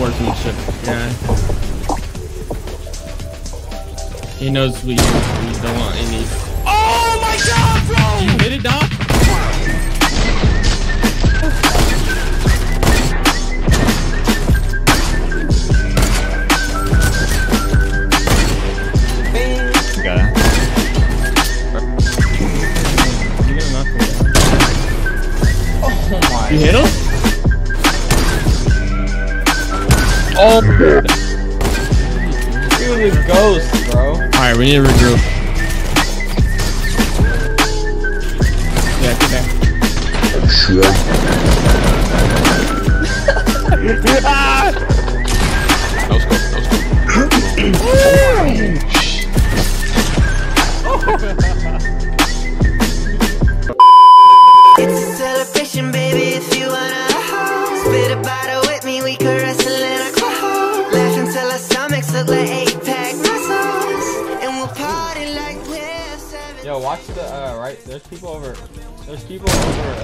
workmanship. Yeah. He knows we don't want any. Oh my God, bro! You hit it, Doc? You hit him? Oh, dude. He was a ghost, bro. Alright, we need to regroup. Yeah, get there. That was cool. It's a celebration, baby. Yo, watch the right. There's people over. There's people over.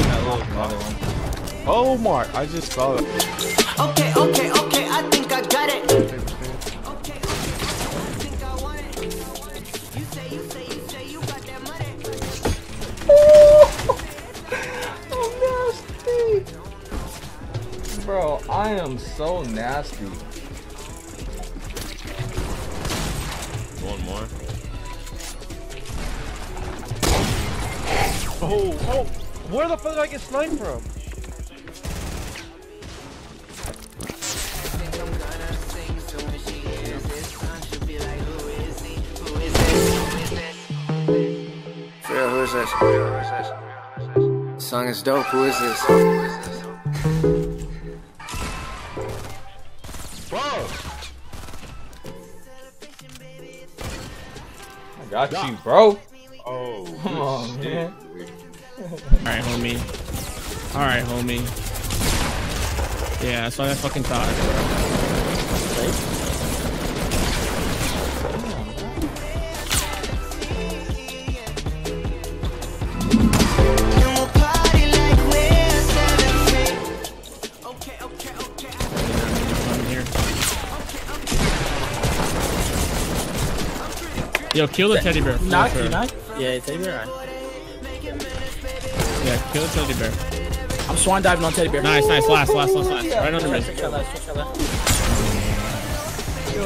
Another one. Oh my! I just saw it. Okay, okay, okay. I think I got it. Okay, okay. I think I want it. You say you got that money. Bro, I am so nasty. One more. Oh, oh! Where the fuck did I get sniped from? Yeah, who is this? This song is dope. Who is this? Got you, bro. Oh, come on, man. Alright, homie. Alright, homie. Yeah, that's what I fucking thought. Yo, kill the teddy bear. Knock, knock. Yeah, teddy bear. Yeah, kill the teddy bear. I'm swan diving on teddy bear. Nice, nice. Last. Yeah, right on the wrist. Yo,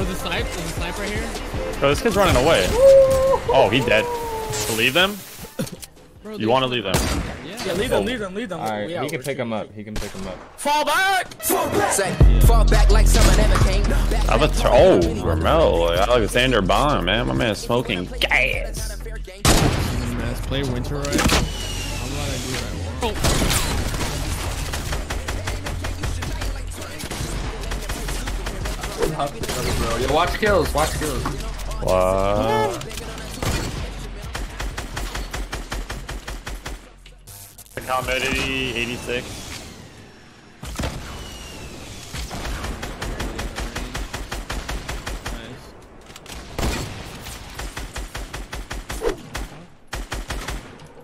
the snipe right here. Bro, this kid's running away. Oh, he's dead. To leave them? Bro, you want to leave them? Yeah, leave them. All right, he can pick him up. Fall back! Fall back like someone ever came back. Oh, Ramel. Alexander Bond, man. My man is smoking gas. Let's play Winter Ride. I'm glad I do that one. Oh. Yo, watch kills. Wow. Comedy 86. Nice.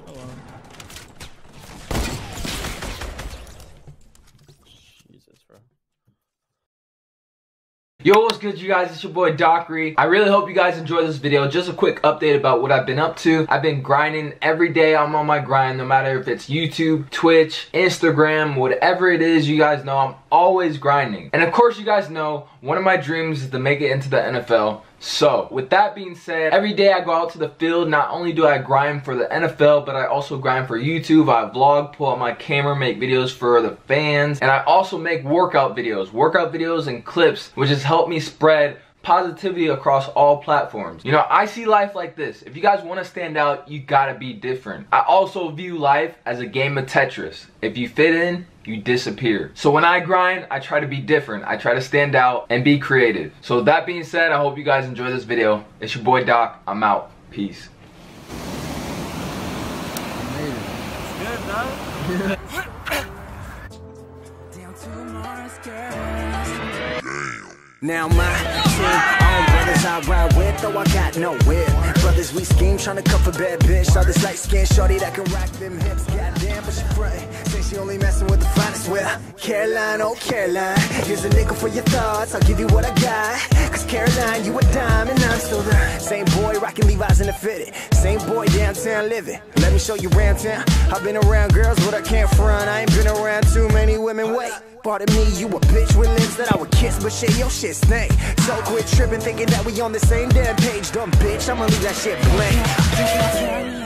Hello. Jesus, bro. Yo, what's good, you guys? It's your boy Dockery. I really hope you guys enjoy this video. Just a quick update about what I've been up to. I've been grinding every day. I'm on my grind, no matter if it's YouTube, Twitch, Instagram, whatever it is. You guys know I'm always grinding. And of course, you guys know one of my dreams is to make it into the NFL. So, with that being said, every day I go out to the field. Not only do I grind for the NFL, but I also grind for YouTube. I vlog, pull out my camera, make videos for the fans, and I also make workout videos and clips, which has helped me spread positivity across all platforms. You know, I see life like this. If you guys want to stand out, you gotta be different. I also view life as a game of Tetris. If you fit in, you disappear. So when I grind, I try to be different. I try to stand out and be creative. So with that being said, I hope you guys enjoy this video. It's your boy Doc. I'm out. Peace. Good, Down to Mars, girl. Now my team on Brothers I ride with, though I got no whip. Brothers we scheme, tryna comfort bad bitch. All this light skin shorty that can rock them hips. Goddamn, but she frontin'. Think she only messin' with the finest. Well, Caroline, oh Caroline, here's a nickel for your thoughts. I'll give you what I got. Cause Caroline, you a dime and I'm still the same boy rockin' Levi's in the fitted. Same boy downtown living. Let me show you round town. I've been around girls, but I can't front. I ain't been around too many women. Wait. Pardon me, you a bitch with lips that I would kiss, but shit, your shit snake. So quit tripping, thinking that we on the same damn page. Dumb bitch, I'ma leave that shit blank.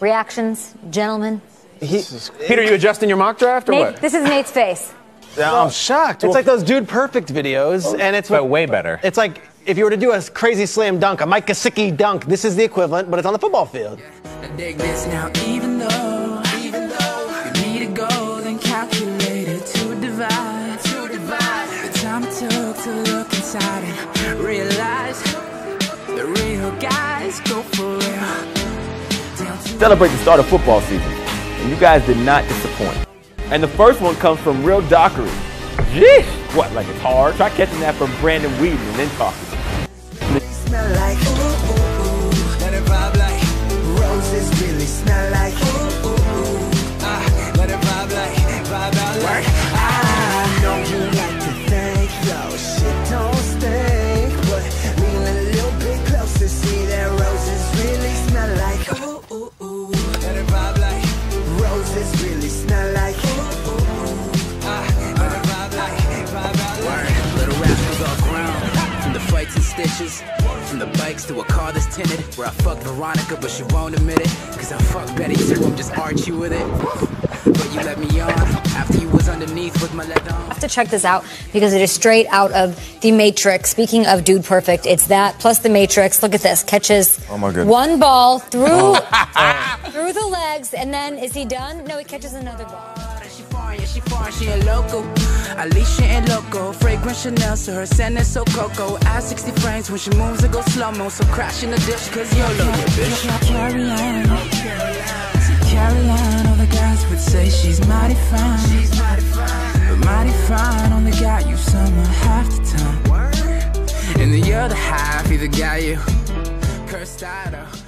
Reactions, gentlemen? Peter, you adjusting your mock draft or Nate, what? This is Nate's face. I'm shocked. It's like those Dude Perfect videos, and it's but way better. It's like if you were to do a crazy slam dunk, a Mike Kosicki dunk, this is the equivalent, but it's on the football field. I dig this now, even though you need to go. Calculator to divide the time it took to look inside and realize the real guys go for real. Celebrate the start of football season, and you guys did not disappoint. And the first one comes from Real Dockery. Jeez, what, like it's hard? Try catching that from Brandon Weeden and then talking. Smell like ooh, ooh, ooh. Let it vibe like roses really smell like ooh, ooh, ooh. Let it vibe like. I know you like to think your shit don't stink, but lean a little bit closer to see that roses really smell like ooh ooh ooh. Let it vibe like roses really smell like ooh ooh ooh. Let it vibe like vibe. Little rascals all ground from the fights and stitches. From the bikes to a car that's tinted. Where I fucked Veronica but she won't admit it. Cause I fuck Betty so I'm just Archie with it. But you let me on after you was underneath with my leather on. I have to check this out because it is straight out of the Matrix. Speaking of Dude Perfect, it's that plus the Matrix. Look at this. Catches one ball through the legs and then is he done? No, he catches another ball. She foreign, yeah, she foreign, she ain't local. Alicia ain't local. Fragrant Chanel, so her scent is so cocoa. I 60 frames when she moves, it goes slow-mo. So crash in the dish, cause you're local, bitch. Caroline, Caroline, all the guys would say she's mighty fine, but mighty fine only got you summer half the time. And the other half either got you cursed out or